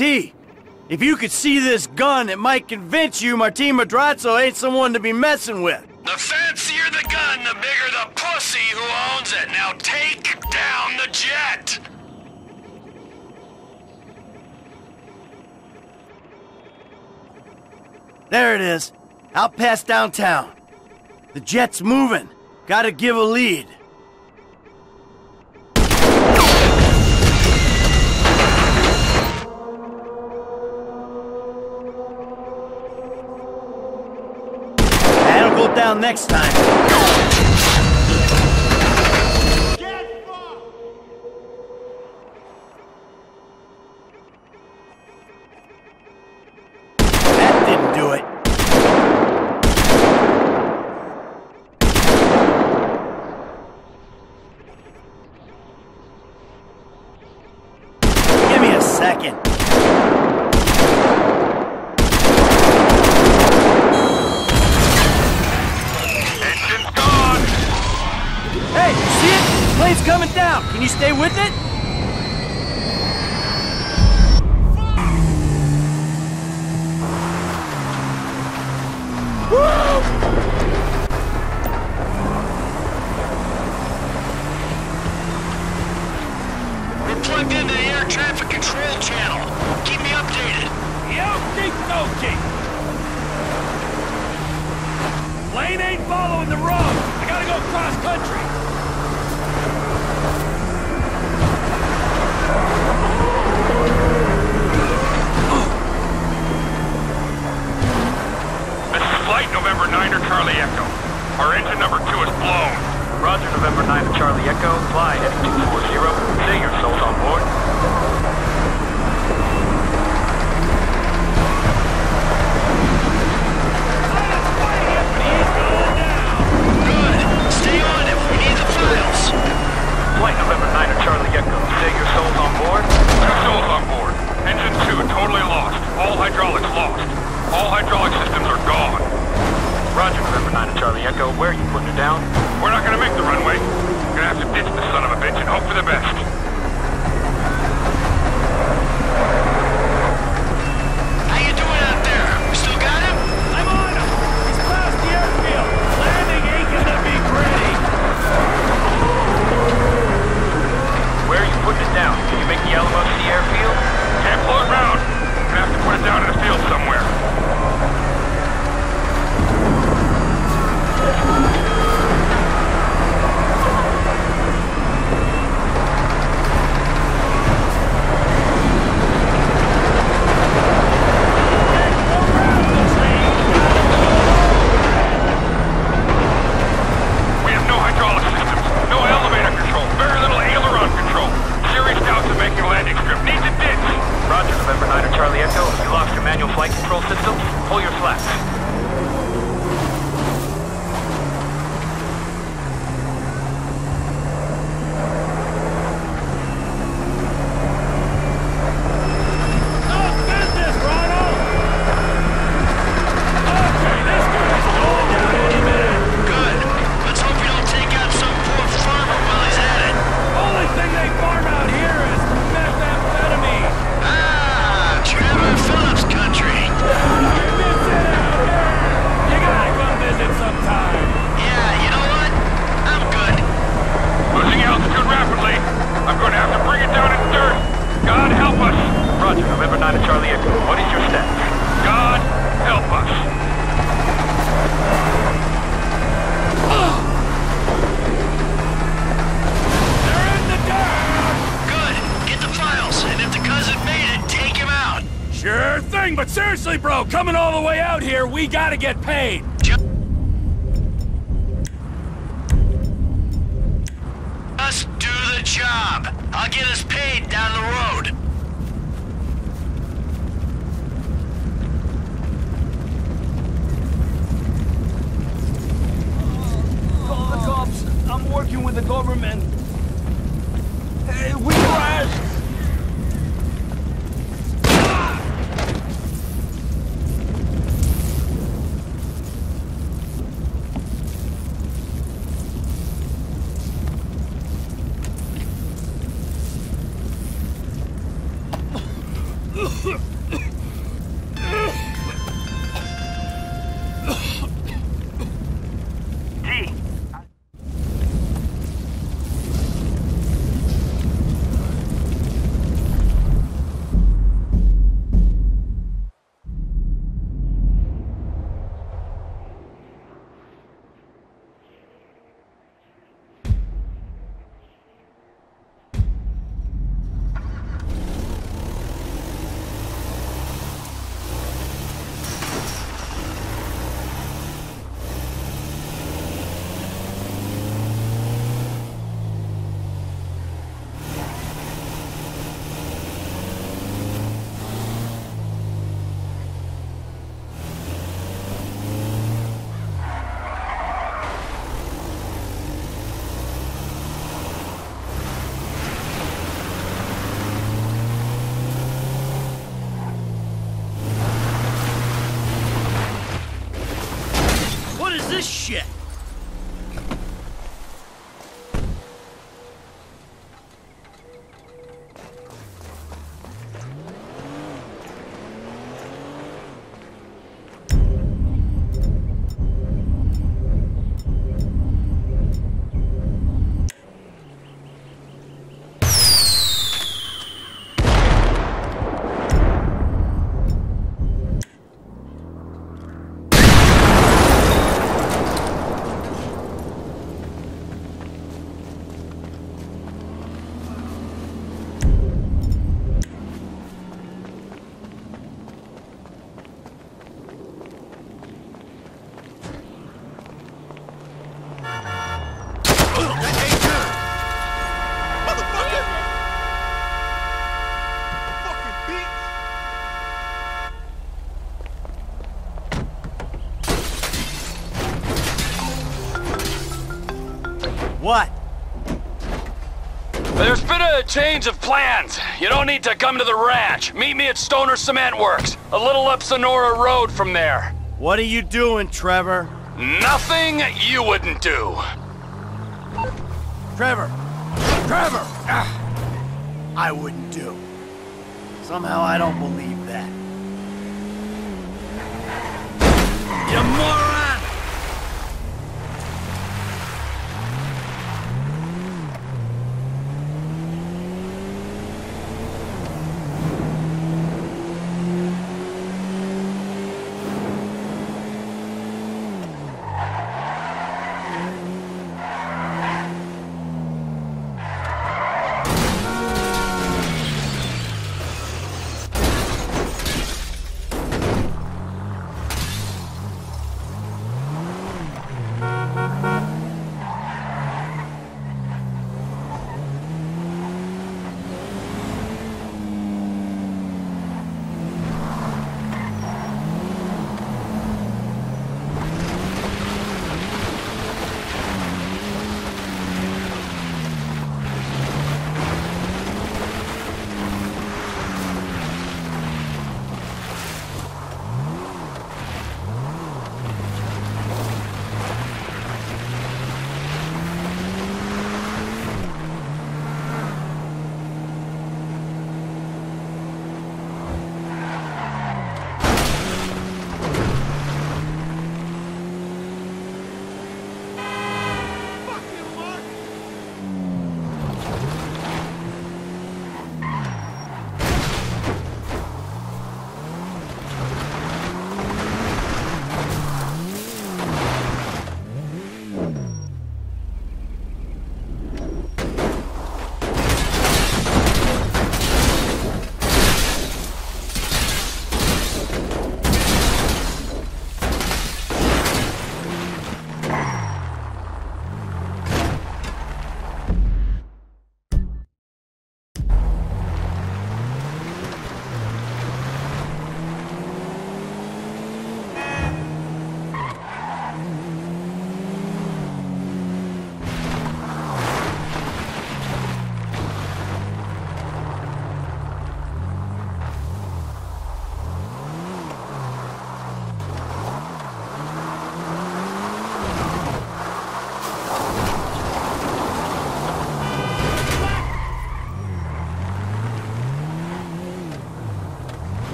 T, if you could see this gun, it might convince you Martin Madrazo ain't someone to be messing with. The fancier the gun, the bigger the pussy who owns it. Now take down the jet! There it is. Out past downtown. The jet's moving. Gotta give a lead. That'll go down next time. Can you stay with it? We're plugged into the air traffic control channel. Keep me updated. Okey-dokey. Lane ain't following the road. I gotta go cross country. November 9 or Charlie Echo. Our engine number 2 is blown. Roger, November 9 to Charlie Echo. Fly heading 240. Say your soul's on board. Good. Stay on it. We need the files. Flight November 9 to Charlie Echo. Say your soul's on board. 2 souls on board. Engine 2 totally lost. All hydraulics lost. All hydraulic systems are gone. Roger, November 9 to Charlie Echo. Where are you putting her down? We're not gonna make the runway. We're gonna have to ditch the son of a bitch and hope for the best. How you doing out there? We still got him? I'm on him! He's past the airfield. Landing ain't gonna be pretty. Where are you putting it down? Can you make the Alamo Sea airfield? Can't blow it round. We're gonna have to put it down in a field somewhere. Coming all the way out here, we gotta get paid! Just do the job! I'll get us paid down the road! Call the cops. I'm working with the government. Hey, we crashed! Ugh! this shit? What? There's been a change of plans. You don't need to come to the ranch. Meet me at Stoner Cement Works, a little up Sonora Road from there. What are you doing, Trevor? Nothing you wouldn't do. Trevor! I wouldn't do. Somehow I don't believe that. You moron!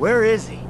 Where is he?